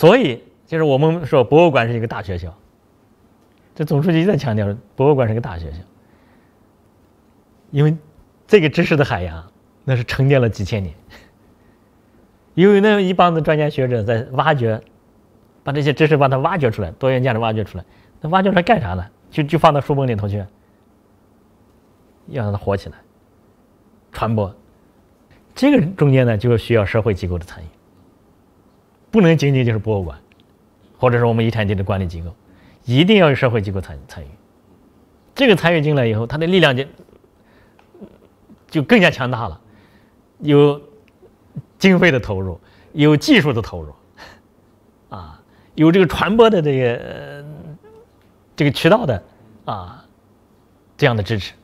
所以，就是我们说博物馆是一个大学校，这总书记一再强调，博物馆是一个大学校，因为这个知识的海洋，那是沉淀了几千年。因为那一帮子专家学者在挖掘，把这些知识把它挖掘出来，多元价值挖掘出来，那挖掘出来干啥呢？就放到书本里头去，要让它活起来，传播。这个中间呢，就需要社会机构的参与，不能仅仅就是博物馆，或者是我们遗产地的管理机构，一定要有社会机构参与。这个参与进来以后，它的力量就更加强大了，有经费的投入，有技术的投入，啊，有这个传播的这个渠道的啊，这样的支持。